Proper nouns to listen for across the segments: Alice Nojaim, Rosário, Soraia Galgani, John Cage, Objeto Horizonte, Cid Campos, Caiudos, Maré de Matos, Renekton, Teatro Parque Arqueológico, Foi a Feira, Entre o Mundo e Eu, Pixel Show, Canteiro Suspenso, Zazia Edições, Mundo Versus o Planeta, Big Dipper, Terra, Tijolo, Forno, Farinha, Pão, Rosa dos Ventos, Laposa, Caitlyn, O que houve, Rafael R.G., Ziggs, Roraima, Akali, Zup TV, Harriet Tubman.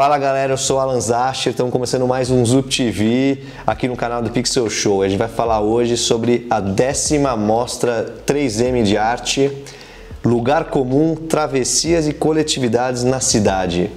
Fala galera, eu sou o Allan Szacher, estamos começando mais um Zup TV aqui no canal do Pixel Show. A gente vai falar hoje sobre a 10ª Mostra 3M de Arte, Lugar Comum, Travessias e Coletividades na Cidade.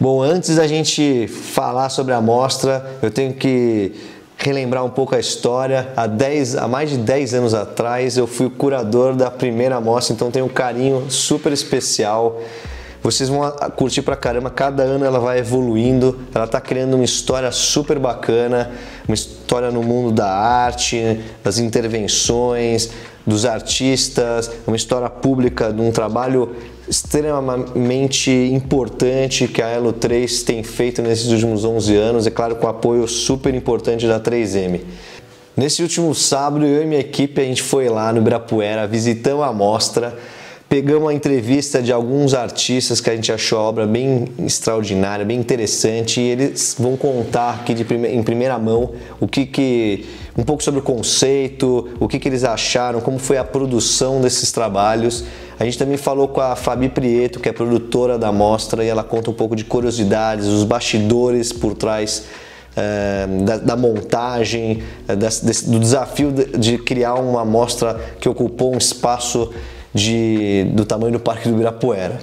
Bom, antes da gente falar sobre a mostra, eu tenho que relembrar um pouco a história. Há mais de 10 anos atrás, eu fui o curador da primeira mostra, então tenho um carinho super especial. Vocês vão curtir pra caramba, cada ano ela vai evoluindo, ela tá criando uma história super bacana, uma história no mundo da arte, das intervenções, dos artistas, uma história pública de um trabalho extremamente importante que a Elo3 tem feito nesses últimos 11 anos, é claro, com o apoio super importante da 3M. Nesse último sábado, eu e minha equipe, a gente foi lá no Ibirapuera, visitamos a mostra, pegamos a entrevista de alguns artistas que a gente achou a obra bem extraordinária, bem interessante, e eles vão contar aqui em primeira mão o que um pouco sobre o conceito, o que eles acharam, como foi a produção desses trabalhos. A gente também falou com a Fabi Prieto, que é produtora da mostra, e ela conta um pouco de curiosidades, os bastidores por trás da montagem, do desafio de criar uma mostra que ocupou um espaço do tamanho do Parque do Ibirapuera.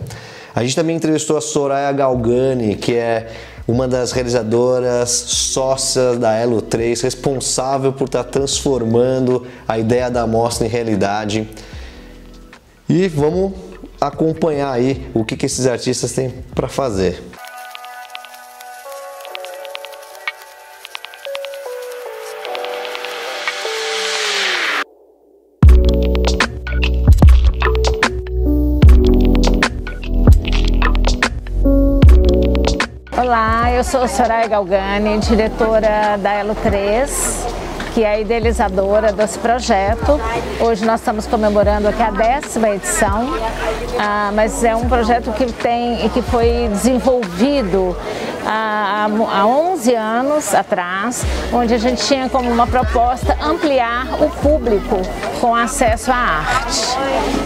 A gente também entrevistou a Soraia Galgani, que é uma das realizadoras sócias da Elo3, responsável por estar transformando a ideia da mostra em realidade. E vamos acompanhar aí o que esses artistas têm para fazer. Olá, eu sou Soraia Galgani, diretora da Elo3, que é a idealizadora desse projeto. Hoje nós estamos comemorando aqui a 10ª edição, mas é um projeto que foi desenvolvido há 11 anos atrás, onde a gente tinha como uma proposta ampliar o público com acesso à arte.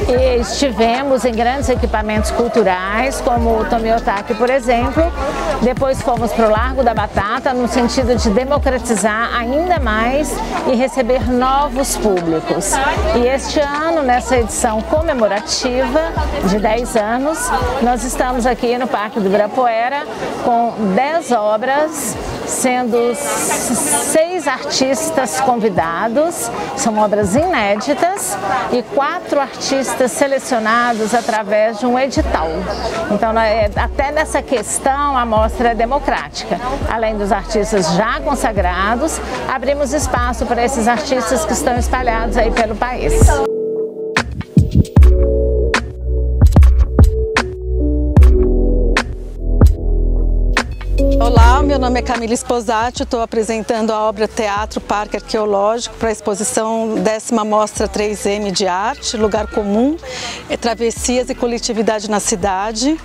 E estivemos em grandes equipamentos culturais, como o Tomie Ohtake, por exemplo. Depois fomos para o Largo da Batata, no sentido de democratizar ainda mais e receber novos públicos. E este ano, nessa edição comemorativa de 10 anos, nós estamos aqui no Parque do Ibirapuera com 10 obras, sendo 6 artistas convidados, são obras inéditas, e 4 artistas selecionados através de um edital. Então, até nessa questão, a mostra é democrática. Além dos artistas já consagrados, abrimos espaço para esses artistas que estão espalhados aí pelo país. Olá, meu nome é Camille Sposati, estou apresentando a obra Teatro Parque Arqueológico para a exposição 10ª Mostra 3M de Arte, Lugar Comum, Travessias e Coletividade na Cidade.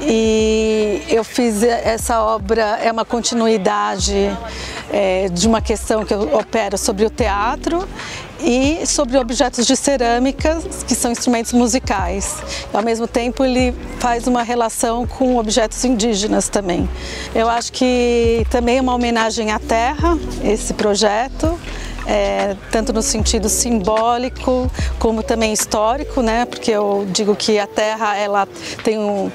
E eu fiz essa obra, é uma continuidade de uma questão que eu opero sobre o teatro e sobre objetos de cerâmica, que são instrumentos musicais. Ao mesmo tempo, ele faz uma relação com objetos indígenas também. Eu acho que também é uma homenagem à terra, esse projeto, tanto no sentido simbólico como também histórico, né? Porque eu digo que a terra, ela tem o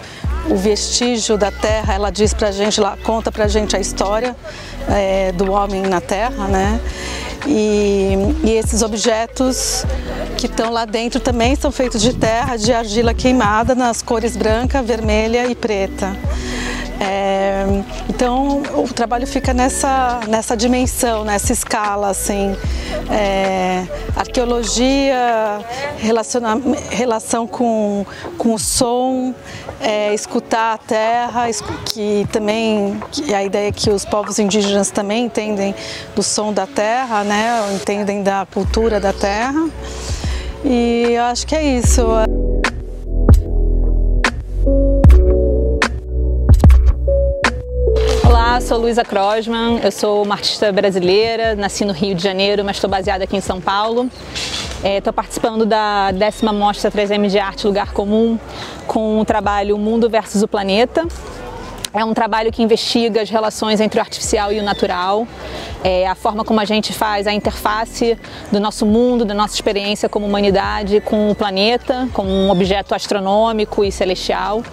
vestígio da terra, ela diz pra gente, ela conta pra gente a história do homem na terra, né? E esses objetos que estão lá dentro também são feitos de terra, de argila queimada, nas cores branca, vermelha e preta. Então o trabalho fica nessa dimensão, nessa escala, assim, arqueologia, relação com o som, escutar a terra, que também a ideia é que os povos indígenas também entendem do som da terra, né? Entendem da cultura da terra, e eu acho que é isso. sou Luísa Crossman, eu sou uma artista brasileira, nasci no Rio de Janeiro, mas estou baseada aqui em São Paulo. Estou participando da 10ª Mostra 3M de Arte Lugar Comum com o trabalho Mundo Versus o Planeta. É um trabalho que investiga as relações entre o artificial e o natural, a forma como a gente faz a interface do nosso mundo, da nossa experiência como humanidade com o planeta, com um objeto astronômico e celestial.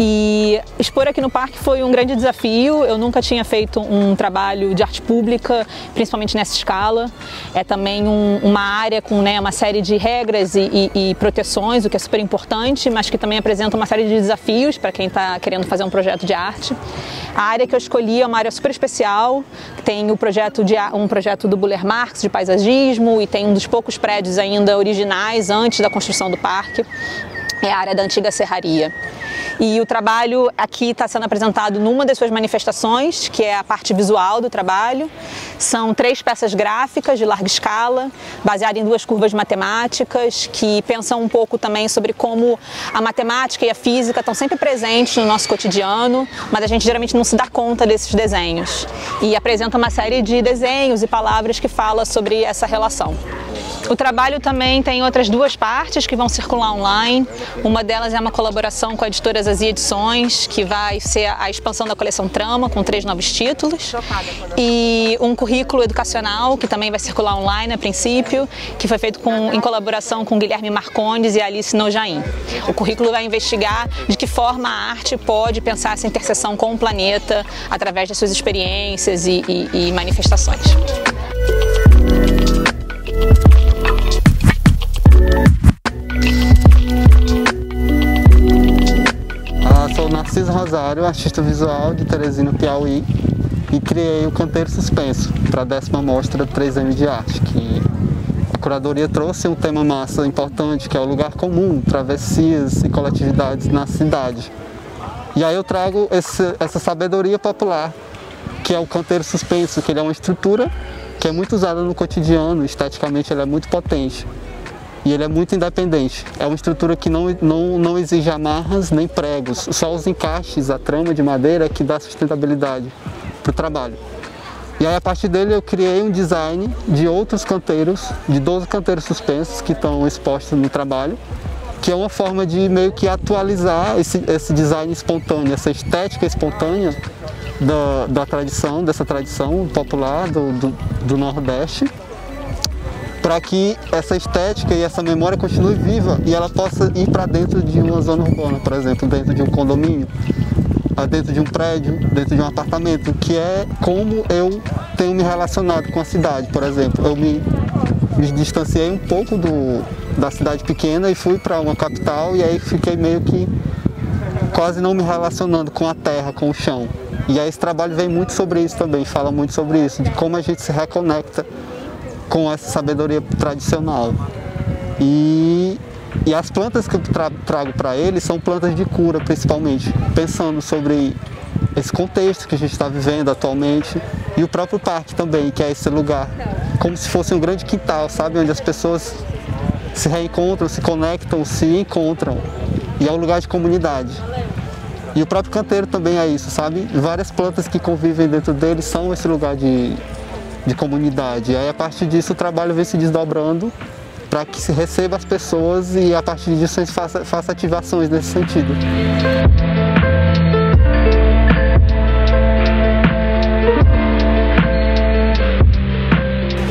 E expor aqui no parque foi um grande desafio, eu nunca tinha feito um trabalho de arte pública, principalmente nessa escala. É também uma área com uma série de regras e proteções, o que é super importante, mas que também apresenta uma série de desafios para quem está querendo fazer um projeto de arte. A área que eu escolhi é uma área super especial, tem um projeto do Burle Marx de paisagismo e tem um dos poucos prédios ainda originais antes da construção do parque. É a área da antiga serraria. E o trabalho aqui está sendo apresentado numa das suas manifestações, que é a parte visual do trabalho. São 3 peças gráficas de larga escala, baseadas em 2 curvas matemáticas, que pensam um pouco também sobre como a matemática e a física estão sempre presentes no nosso cotidiano, mas a gente geralmente não se dá conta desses desenhos. E apresenta uma série de desenhos e palavras que fala sobre essa relação. O trabalho também tem outras 2 partes que vão circular online. Uma delas é uma colaboração com a editora Zazia Edições, que vai ser a expansão da coleção Trama, com 3 novos títulos. E um currículo educacional, que também vai circular online a princípio, que foi feito em colaboração com Guilherme Marcondes e Alice Nojaim. O currículo vai investigar de que forma a arte pode pensar essa interseção com o planeta, através das suas experiências e manifestações. Rosário, artista visual de Teresina, Piauí, e criei o Canteiro Suspenso para a 10ª Mostra 3M de Arte, que a curadoria trouxe um tema massa importante, que é o lugar comum, travessias e coletividades na cidade. E aí eu trago essa sabedoria popular, que é o Canteiro Suspenso, que ele é uma estrutura que é muito usada no cotidiano, esteticamente ele é muito potente. E ele é muito independente, é uma estrutura que não exige amarras nem pregos, só os encaixes, a trama de madeira que dá sustentabilidade para o trabalho. E aí a partir dele eu criei um design de outros canteiros, de 12 canteiros suspensos que estão expostos no trabalho, que é uma forma de meio que atualizar esse design espontâneo, essa estética espontânea dessa tradição popular do Nordeste, para que essa estética e essa memória continue viva e ela possa ir para dentro de uma zona urbana, por exemplo, dentro de um condomínio, dentro de um prédio, dentro de um apartamento, que é como eu tenho me relacionado com a cidade, por exemplo. Eu me distanciei um pouco da cidade pequena e fui para uma capital e aí fiquei meio que quase não me relacionando com a terra, com o chão. E aí esse trabalho vem muito sobre isso também, fala muito sobre isso, de como a gente se reconecta com essa sabedoria tradicional. E as plantas que eu trago para ele são plantas de cura, principalmente, pensando sobre esse contexto que a gente está vivendo atualmente e o próprio parque também, que é esse lugar, como se fosse um grande quintal, sabe, onde as pessoas se reencontram, se conectam, se encontram, e é um lugar de comunidade. E o próprio canteiro também é isso, sabe, várias plantas que convivem dentro dele são esse lugar de comunidade. E aí a partir disso o trabalho vem se desdobrando para que se receba as pessoas e a partir disso a gente faça ativações nesse sentido.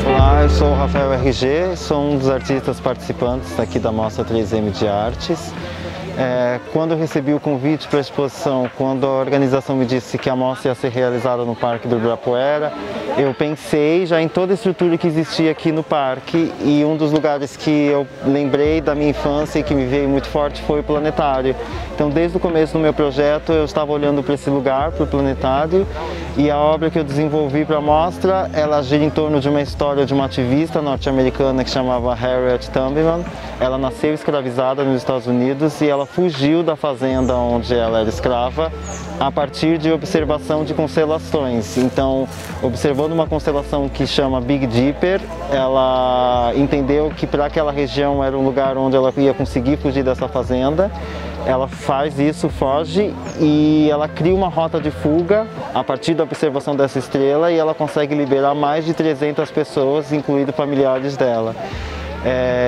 Olá, eu sou o Rafael R.G., sou um dos artistas participantes aqui da Mostra 3M de Artes. Quando eu recebi o convite para a exposição, quando a organização me disse que a mostra ia ser realizada no Parque Ibirapuera, eu pensei já em toda a estrutura que existia aqui no parque, e um dos lugares que eu lembrei da minha infância e que me veio muito forte foi o planetário. Então desde o começo do meu projeto eu estava olhando para esse lugar, para o planetário, e a obra que eu desenvolvi para a mostra, ela gira em torno de uma história de uma ativista norte-americana que chamava Harriet Tubman. Ela nasceu escravizada nos Estados Unidos e ela fugiu da fazenda onde ela era escrava a partir de observação de constelações. Então, observando uma constelação que chama Big Dipper, ela entendeu que para aquela região era um lugar onde ela ia conseguir fugir dessa fazenda. ela faz isso, foge, e ela cria uma rota de fuga a partir da observação dessa estrela, e ela consegue liberar mais de 300 pessoas, incluindo familiares dela.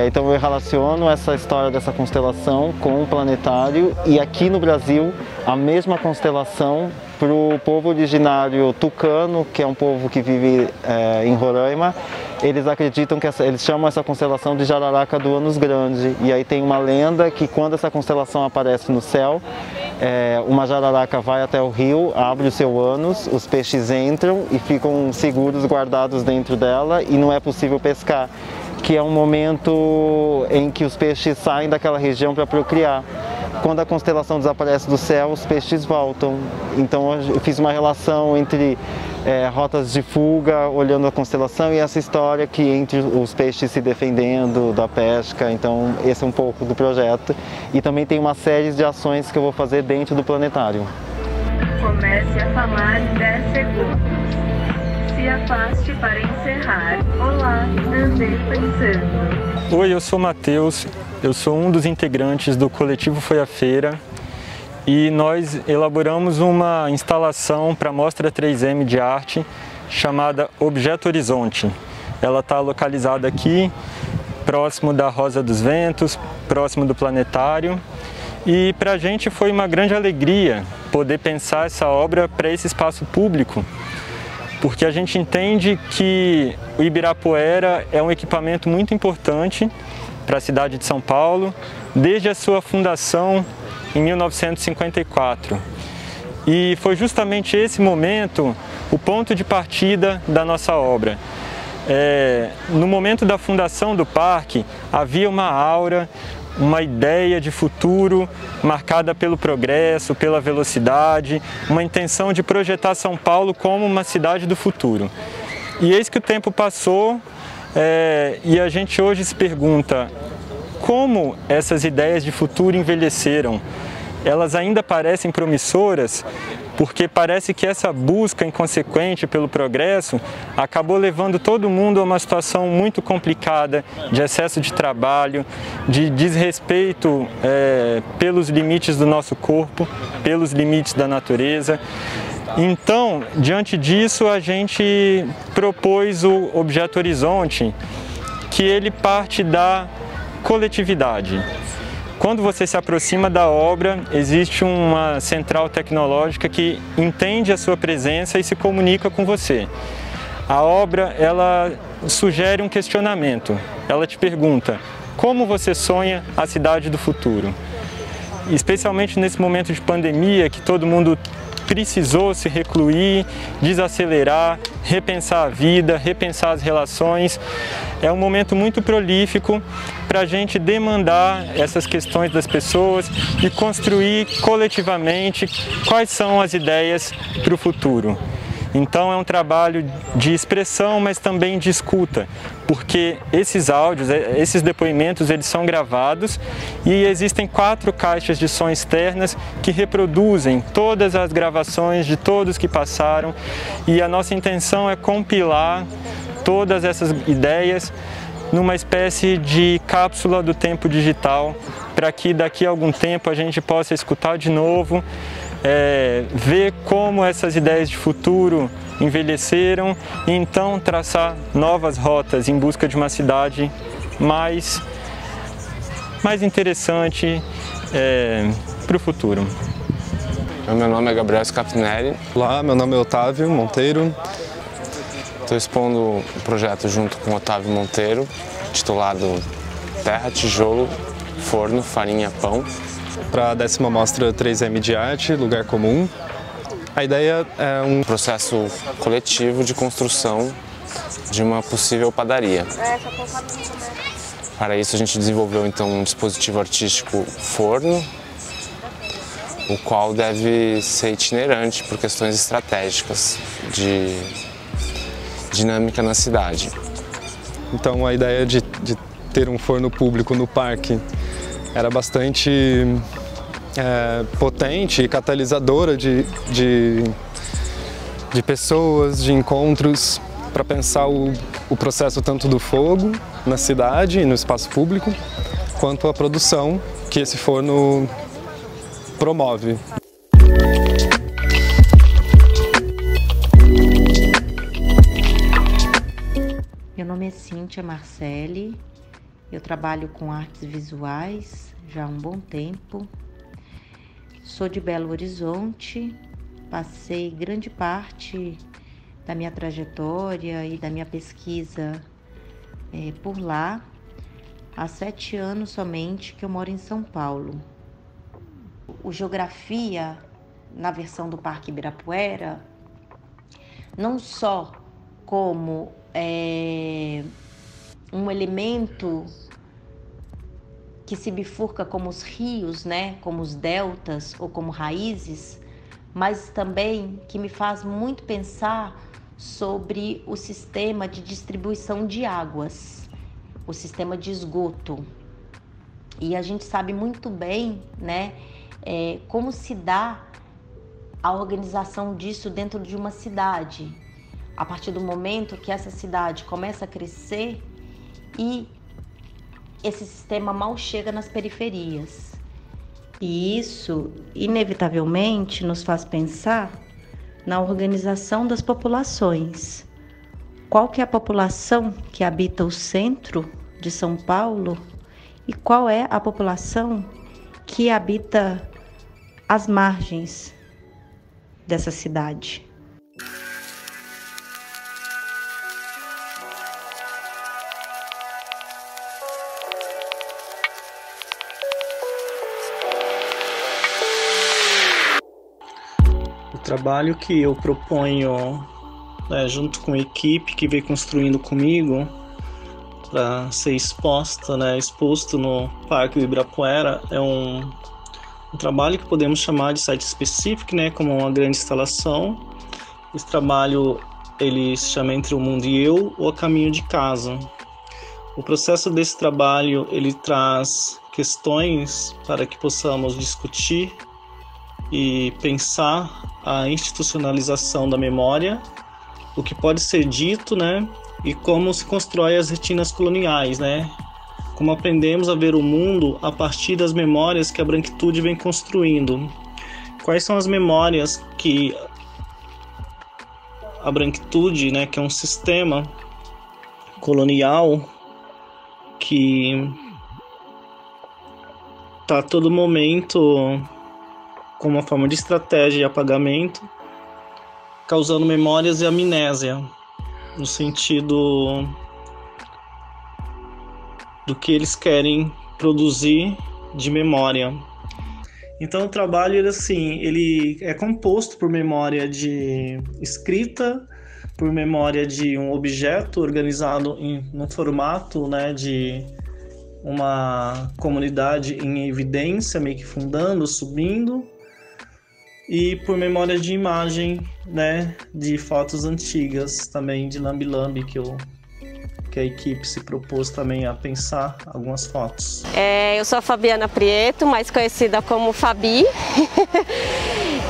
Então eu relaciono essa história dessa constelação com o planetário, e aqui no Brasil a mesma constelação para o povo originário tucano, que é um povo que vive em Roraima. Eles acreditam que eles chamam essa constelação de Jararaca do Anos Grande, e aí tem uma lenda que quando essa constelação aparece no céu, uma jararaca vai até o rio, abre o seu ânus, os peixes entram e ficam seguros, guardados dentro dela, e não é possível pescar, que é um momento em que os peixes saem daquela região para procriar. Quando a constelação desaparece do céu, os peixes voltam. Então eu fiz uma relação entre rotas de fuga, olhando a constelação, e essa história que entre os peixes se defendendo da pesca. Então esse é um pouco do projeto. E também tem uma série de ações que eu vou fazer dentro do planetário. Comece a falar em 10 segundos. Se afaste para encerrar. Olá, andei pensando. Oi, eu sou o Matheus. Eu sou um dos integrantes do coletivo Foi a Feira, e nós elaboramos uma instalação para a Mostra 3M de Arte chamada Objeto Horizonte. Ela está localizada aqui, próximo da Rosa dos Ventos, próximo do Planetário. E para a gente foi uma grande alegria poder pensar essa obra para esse espaço público, porque a gente entende que o Ibirapuera é um equipamento muito importante para a cidade de São Paulo, desde a sua fundação em 1954. E foi justamente esse momento o ponto de partida da nossa obra. No momento da fundação do parque, havia uma aura, uma ideia de futuro marcada pelo progresso, pela velocidade, uma intenção de projetar São Paulo como uma cidade do futuro. E eis que o tempo passou, e a gente hoje se pergunta como essas ideias de futuro envelheceram. Elas ainda parecem promissoras, porque parece que essa busca inconsequente pelo progresso acabou levando todo mundo a uma situação muito complicada de excesso de trabalho, de desrespeito pelos limites do nosso corpo, pelos limites da natureza. Então, diante disso, a gente propôs o Objeto Horizonte, que ele parte da coletividade. Quando você se aproxima da obra, existe uma central tecnológica que entende a sua presença e se comunica com você. A obra, ela sugere um questionamento. Ela te pergunta: como você sonha a cidade do futuro? Especialmente nesse momento de pandemia, que todo mundo precisou se recluir, desacelerar, repensar a vida, repensar as relações. É um momento muito prolífico para a gente demandar essas questões das pessoas e construir coletivamente quais são as ideias para o futuro. Então é um trabalho de expressão, mas também de escuta, porque esses áudios, esses depoimentos, eles são gravados, e existem 4 caixas de som externas que reproduzem todas as gravações de todos que passaram, e a nossa intenção é compilar todas essas ideias numa espécie de cápsula do tempo digital, para que daqui a algum tempo a gente possa escutar de novo, ver como essas ideias de futuro envelheceram, e então traçar novas rotas em busca de uma cidade mais interessante para o futuro. Meu nome é Gabriel Scafneri. Olá, meu nome é Otávio Monteiro. Estou expondo um projeto junto com Otávio Monteiro, titulado Terra, Tijolo, Forno, Farinha, Pão, para a 10ª Mostra 3M de Arte, Lugar Comum. A ideia é um processo coletivo de construção de uma possível padaria. Para isso a gente desenvolveu então um dispositivo artístico forno, o qual deve ser itinerante por questões estratégicas de dinâmica na cidade. Então a ideia de ter um forno público no parque era bastante potente e catalisadora de pessoas, de encontros, para pensar o processo tanto do fogo na cidade e no espaço público, quanto a produção que esse forno promove. Meu nome é Cynthia Marcelle, eu trabalho com artes visuais já há um bom tempo, sou de Belo Horizonte, passei grande parte da minha trajetória e da minha pesquisa por lá. Há 7 anos somente que eu moro em São Paulo. O Geografia, na versão do Parque Ibirapuera, não só como um elemento que se bifurca como os rios, né, como os deltas ou como raízes, mas também que me faz muito pensar sobre o sistema de distribuição de águas, o sistema de esgoto. E a gente sabe muito bem, né, como se dá a organização disso dentro de uma cidade. A partir do momento que essa cidade começa a crescer e esse sistema mal chega nas periferias. E isso, inevitavelmente, nos faz pensar na organização das populações. Qual que é a população que habita o centro de São Paulo e qual é a população que habita as margens dessa cidade? O trabalho que eu proponho, junto com a equipe que vem construindo comigo para ser exposto no Parque Ibirapuera, é um trabalho que podemos chamar de site específico, como uma grande instalação. Esse trabalho ele se chama Entre o Mundo e Eu, ou A Caminho de Casa. O processo desse trabalho ele traz questões para que possamos discutir e pensar a institucionalização da memória, o que pode ser dito, e como se constrói as retinas coloniais, como aprendemos a ver o mundo a partir das memórias que a branquitude vem construindo. Quais são as memórias que a branquitude, que é um sistema colonial que está a todo momento como uma forma de estratégia e apagamento, causando memórias e amnésia, no sentido do que eles querem produzir de memória. Então o trabalho ele é composto por memória de escrita, por memória de um objeto organizado em um formato de uma comunidade em evidência, meio que fundando, subindo, e por memória de imagem, de fotos antigas também de lambi-lambi que a equipe se propôs também a pensar algumas fotos. Eu sou a Fabiana Prieto, mais conhecida como Fabi,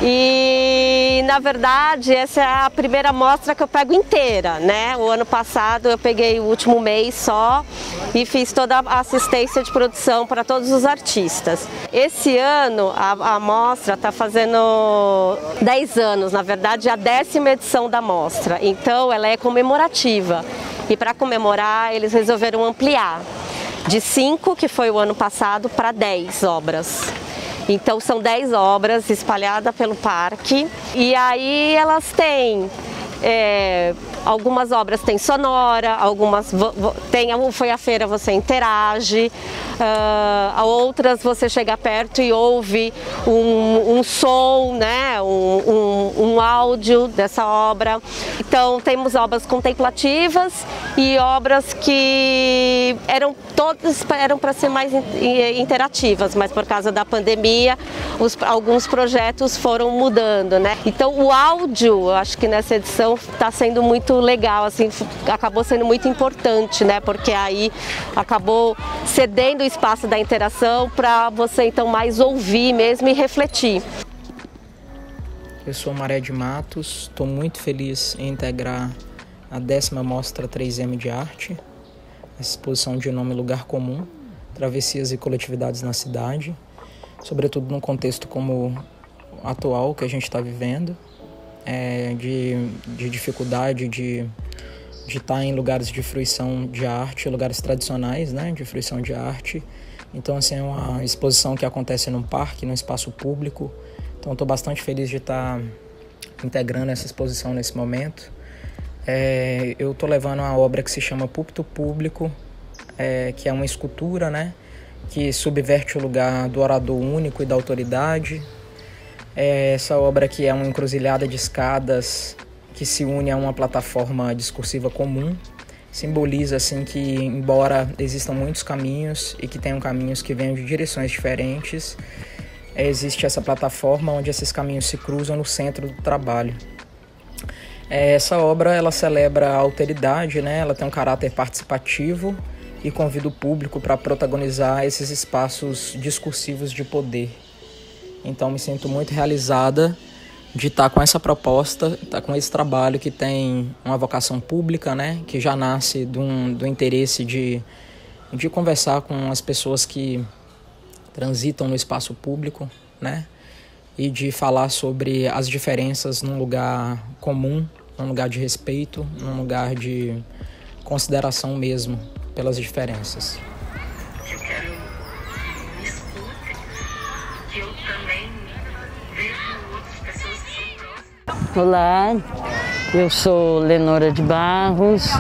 e na verdade essa é a primeira mostra que eu pego inteira, O ano passado eu peguei o último mês só e fiz toda a assistência de produção para todos os artistas. Esse ano a mostra está fazendo 10 anos, na verdade a 10ª edição da mostra, então ela é comemorativa. E para comemorar, eles resolveram ampliar de 5, que foi o ano passado, para 10 obras. Então são 10 obras espalhadas pelo parque. E aí elas têm, algumas obras têm sonora, algumas tem Foi a Feira, você interage, outras você chega perto e ouve um som, um áudio dessa obra. Então temos obras contemplativas e obras que todas eram para ser mais interativas, mas por causa da pandemia alguns projetos foram mudando, Então o áudio, eu acho que nessa edição está sendo muito legal, acabou sendo muito importante, Porque aí acabou cedendo o espaço da interação para você então mais ouvir mesmo e refletir. Eu sou Maré de Matos, estou muito feliz em integrar a 10ª Mostra 3M de Arte, essa exposição de nome Lugar Comum, Travessias e Coletividades na Cidade. sobretudo num contexto como o atual que a gente está vivendo, de dificuldade de estar em lugares de fruição de arte, lugares tradicionais, né, de fruição de arte. Então, assim, é uma exposição que acontece num parque, num espaço público. Então, estou bastante feliz de estar integrando essa exposição nesse momento. Eu estou levando uma obra que se chama Púlpito Público, que é uma escultura, né, que subverte o lugar do orador único e da autoridade. Essa obra aqui é uma encruzilhada de escadas que se une a uma plataforma discursiva comum. Simboliza assim que, embora existam muitos caminhos e que tenham caminhos que venham de direções diferentes, existe essa plataforma onde esses caminhos se cruzam no centro do trabalho. Essa obra, ela celebra a alteridade, né? Ela tem um caráter participativo e convida o público para protagonizar esses espaços discursivos de poder. Então, me sinto muito realizada de estar com essa proposta, estar com esse trabalho que tem uma vocação pública, né? Que já nasce do interesse de conversar com as pessoas que transitam no espaço público, né? E de falar sobre as diferenças num lugar comum, num lugar de respeito, num lugar de consideração mesmo pelas diferenças. Olá, eu sou Lenora de Barros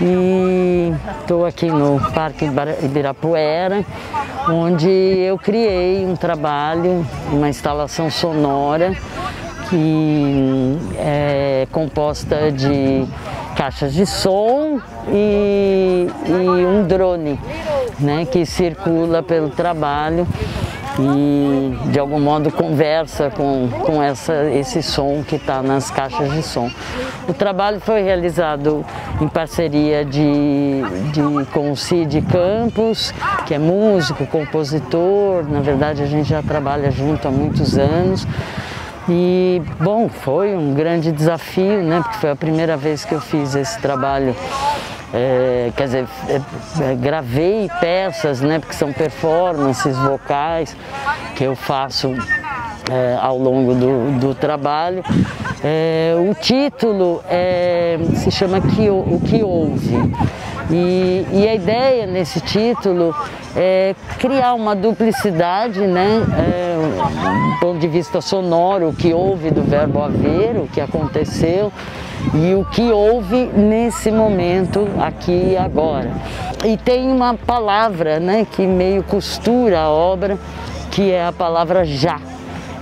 e estou aqui no Parque Ibirapuera, onde eu criei um trabalho, uma instalação sonora que é composta de caixas de som e um drone, né, que circula pelo trabalho e de algum modo conversa com esse som que está nas caixas de som. O trabalho foi realizado em parceria com o Cid Campos, que é músico, compositor. Na verdade, a gente já trabalha junto há muitos anos. E, bom, foi um grande desafio, né? Porque foi a primeira vez que eu fiz esse trabalho. Quer dizer, gravei peças, né, porque são performances vocais que eu faço ao longo do trabalho. O título se chama O que houve. E a ideia nesse título é criar uma duplicidade, né, do ponto de vista sonoro, o que houve do verbo haver, o que aconteceu, e o que houve nesse momento, aqui e agora. E tem uma palavra, né, que meio costura a obra, que é a palavra já.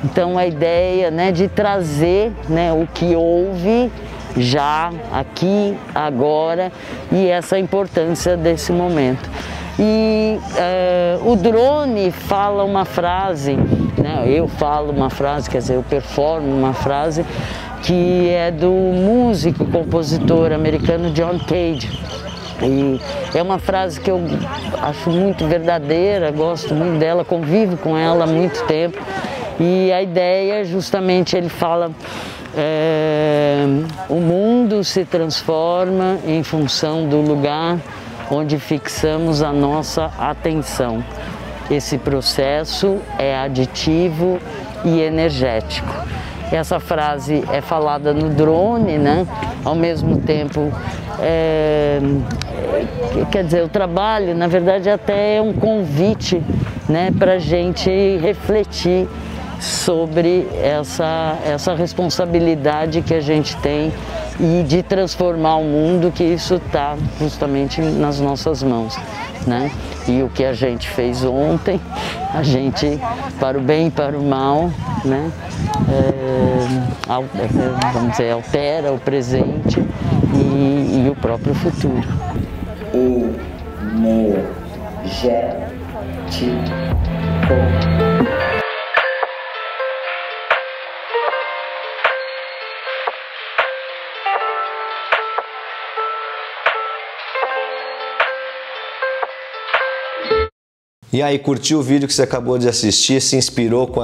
Então a ideia, né, de trazer, né, o que houve já, aqui, agora, e essa importância desse momento. E o drone fala uma frase, né, eu falo uma frase, quer dizer, eu performo uma frase, que é do músico, compositor americano John Cage. E é uma frase que eu acho muito verdadeira, gosto muito dela, convivo com ela há muito tempo. E a ideia, justamente, ele fala: o mundo se transforma em função do lugar onde fixamos a nossa atenção. Esse processo é aditivo e energético. Essa frase é falada no drone, né? Ao mesmo tempo, quer dizer, o trabalho, na verdade, até é um convite, né, para a gente refletir sobre essa responsabilidade que a gente tem e de transformar o mundo, que isso está justamente nas nossas mãos, né? E o que a gente fez ontem, a gente, para o bem e para o mal, né, vamos dizer, altera o presente e o próprio futuro. Energético. E aí, curtiu o vídeo que você acabou de assistir? Se inspirou com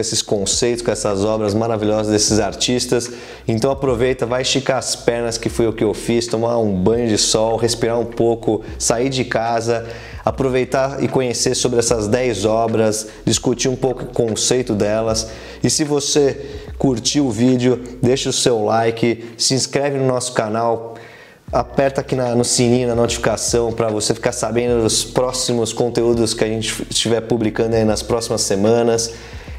esses conceitos, com essas obras maravilhosas desses artistas? Então aproveita, vai esticar as pernas, que foi o que eu fiz, tomar um banho de sol, respirar um pouco, sair de casa, aproveitar e conhecer sobre essas 10 obras, discutir um pouco o conceito delas. E se você curtiu o vídeo, deixa o seu like, se inscreve no nosso canal, aperta aqui no sininho, na notificação, para você ficar sabendo dos próximos conteúdos que a gente estiver publicando aí nas próximas semanas.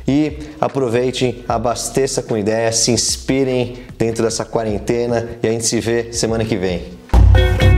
E aproveitem, abasteça com ideias, se inspirem dentro dessa quarentena e a gente se vê semana que vem.